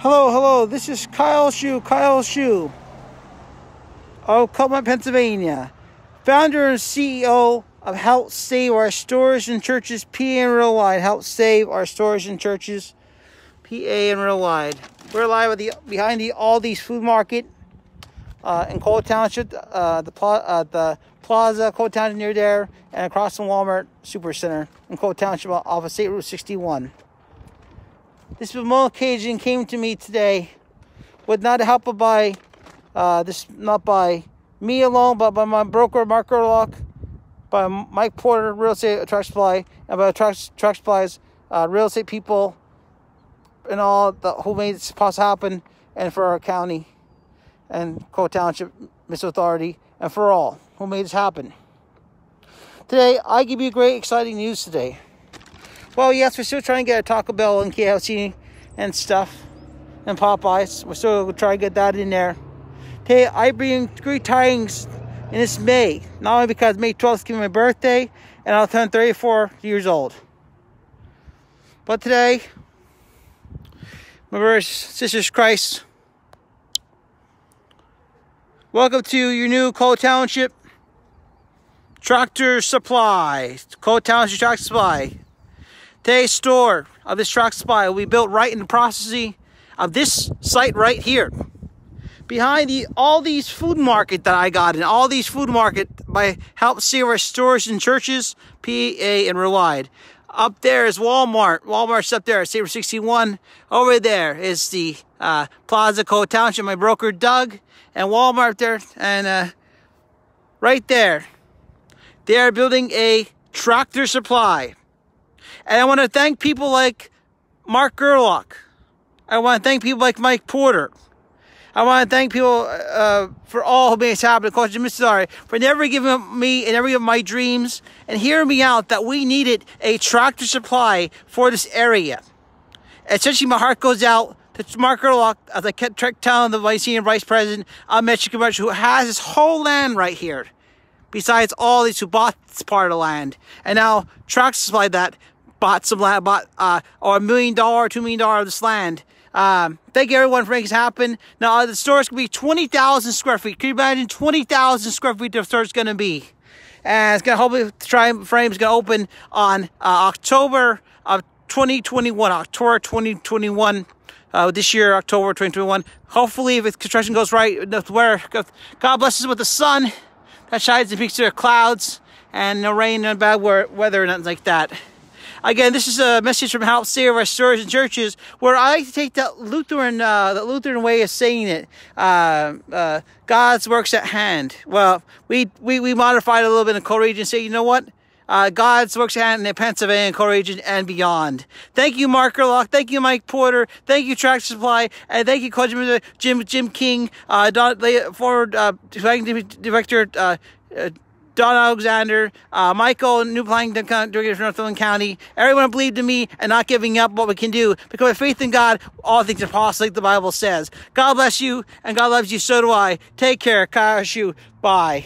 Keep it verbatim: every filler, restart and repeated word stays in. Hello, hello, this is Kyle Schu, Kyle Schu of Coal, Pennsylvania, founder and C E O of Help Save Our Stores and Churches P A and Real Wide. Help Save Our Stores and Churches P A and Real Wide. We're live at the, behind the Aldi's food market uh, in Coal Township, uh, the, pla uh, the plaza, Coal Township near there, and across from Walmart Supercenter in Coal Township off of State Route sixty-one. This remote occasion came to me today with not help by uh, this, not by me alone, but by my broker Mark Urloch, by Mike Porter, Real Estate Tractor Supply, and by Tractor Supply's uh, real estate people, and all the who made this possible happen, and for our county, and Coal Township Municipal Authority, and for all who made this happen. Today, I give you great, exciting news today. Well, yes, we're still trying to get a Taco Bell and K F C and stuff, and Popeyes. We're still trying to get that in there. Today, I bring three tidings in this May. Not only because May twelfth came my birthday, and I'll turn thirty-four years old. But today, my brothers, sisters, Christ, welcome to your new Coal Township Tractor Supply. Coal Township Tractor Supply. Today's store of this Tractor Supply will be built right in the processing of this site right here. Behind the Aldi's food market that I got in, Aldi's food market by Help Save Our Stores and Churches, P A and Real Wide. Up there is Walmart. Walmart's up there at State Route sixty-one. Over there is the uh, Plaza Coal Township, my broker Doug, and Walmart up there. And uh, right there, they are building a Tractor Supply. And I want to thank people like Mark Gerlach. I want to thank people like Mike Porter. I want to thank people uh, for all who made this happen. Coach Jim Sorry for never giving me and every of my dreams. And hearing me out that we needed a Tractor Supply for this area. Essentially, my heart goes out to Mark Gerlach, as I kept telling the vice senior vice president of Mexican Merchant, who has this whole land right here. Besides all these who bought this part of land. And now Tractor Supply that bought some land, bought uh, or a million dollar, two million dollar of this land. Um, thank you everyone for making this happen. Now uh, the store is gonna be twenty thousand square feet. Can you imagine twenty thousand square feet the store is gonna be? And it's gonna hopefully try frame is gonna open on uh, October of twenty twenty one, October twenty twenty one. Uh, this year, October twenty twenty one. Hopefully, if construction goes right, where God blesses with the sun that shines and peaks through the clouds and no rain, no bad weather, or nothing like that. Again, this is a message from Help Save Our Stores and Churches, where I like to take that Lutheran, uh, that Lutheran way of saying it. Uh, uh, God's works at hand. Well, we we, we modified a little bit in the Coal Region and say, you know what? Uh, God's works at hand in Pennsylvania, Coal Region, and beyond. Thank you, Mark Urloch. Thank you, Mike Porter. Thank you, Tractor Supply, and thank you, Coach Jim Jim King, uh, Don, former uh, director. Uh, uh, Don Alexander, uh, Michael, New Planning Director of Northumberland County. Everyone believed in me and not giving up what we can do. Because with faith in God, all things are possible, like the Bible says. God bless you, and God loves you, so do I. Take care. Kyle Schu. Bye.